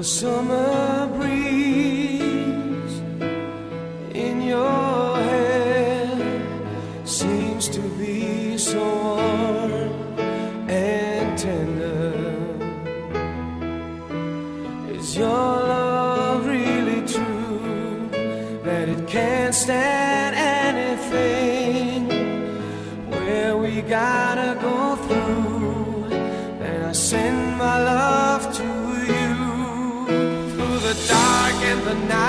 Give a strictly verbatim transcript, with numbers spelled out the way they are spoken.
the summer breeze in your hair seems to be so warm and tender. Is your love really true that it can't stand anything? Where we gotta go through, then I send my love to you. The dark and the night.